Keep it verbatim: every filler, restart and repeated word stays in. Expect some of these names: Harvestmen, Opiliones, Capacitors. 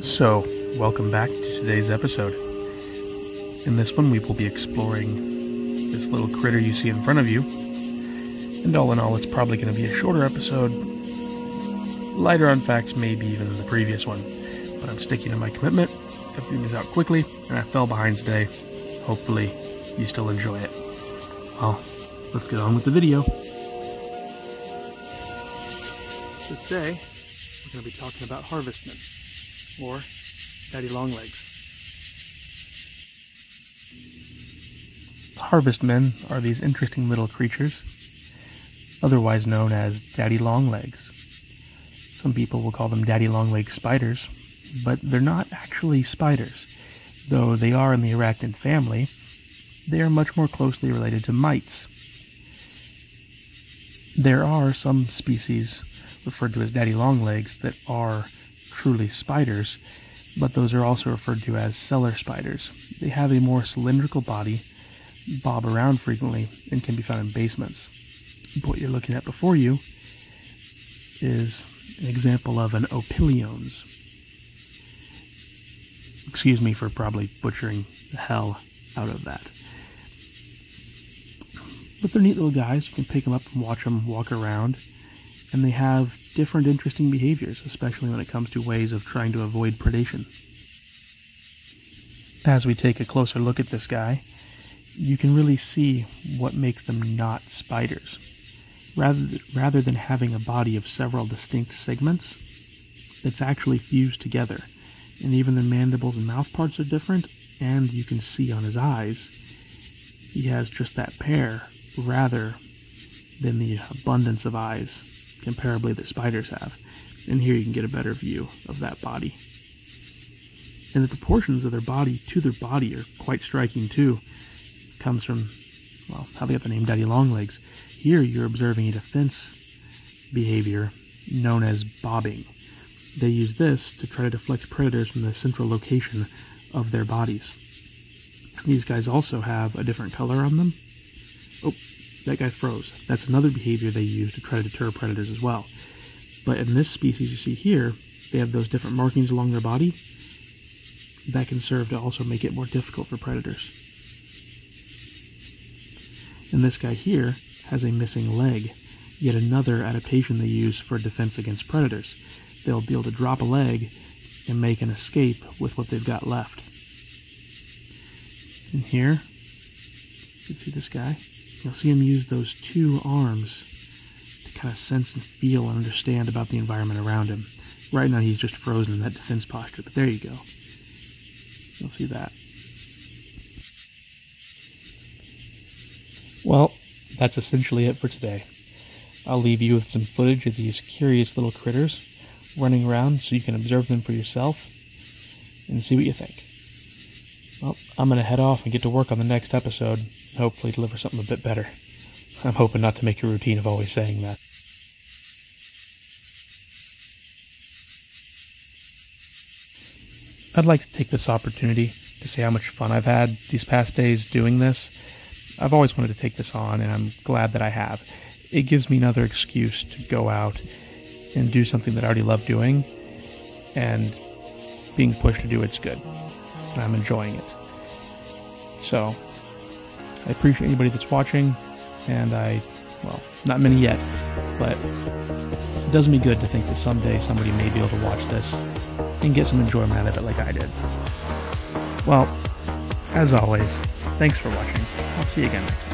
So, welcome back to today's episode. In this one, we will be exploring this little critter you see in front of you. And all in all, it's probably going to be a shorter episode. Lighter on facts, maybe even than the previous one. But I'm sticking to my commitment. I've figured this out quickly, and I fell behind today. Hopefully, you still enjoy it. Well, let's get on with the video. So today, we're going to be talking about Harvestmen, or Daddy Longlegs. Harvestmen are these interesting little creatures, otherwise known as Daddy Longlegs. Some people will call them Daddy Longleg spiders, but they're not actually spiders. Though they are in the arachnid family, they are much more closely related to mites. There are some species referred to as Daddy Longlegs that are truly spiders, but those are also referred to as cellar spiders. They have a more cylindrical body, bob around frequently, and can be found in basements. But what you're looking at before you is an example of an Opiliones. Excuse me for probably butchering the hell out of that. But they're neat little guys. You can pick them up and watch them walk around, and they have different interesting behaviors, especially when it comes to ways of trying to avoid predation. As we take a closer look at this guy, you can really see what makes them not spiders. Rather, rather than having a body of several distinct segments, it's actually fused together, and even the mandibles and mouth parts are different, and you can see on his eyes, he has just that pair rather than the abundance of eyes comparably that spiders have. And here you can get a better view of that body. And the proportions of their body to their body are quite striking too. It comes from, well, how they got the name Daddy Longlegs. Here you're observing a defense behavior known as bobbing. They use this to try to deflect predators from the central location of their bodies. These guys also have a different color on them. Oh, that guy froze. That's another behavior they use to try to deter predators as well. But in this species you see here, they have those different markings along their body that can serve to also make it more difficult for predators. And this guy here has a missing leg, yet another adaptation they use for defense against predators. They'll be able to drop a leg and make an escape with what they've got left. And here, you can see this guy. You'll see him use those two arms to kind of sense and feel and understand about the environment around him. Right now he's just frozen in that defense posture, but there you go. You'll see that. Well, that's essentially it for today. I'll leave you with some footage of these curious little critters running around so you can observe them for yourself and see what you think. Well, I'm going to head off and get to work on the next episode, and hopefully deliver something a bit better. I'm hoping not to make a routine of always saying that. I'd like to take this opportunity to say how much fun I've had these past days doing this. I've always wanted to take this on, and I'm glad that I have. It gives me another excuse to go out and do something that I already love doing, and being pushed to do it's good. And I'm enjoying it. So, I appreciate anybody that's watching, and I, well, not many yet, but it does me good to think that someday somebody may be able to watch this and get some enjoyment out of it like I did. Well, as always, thanks for watching. I'll see you again next time.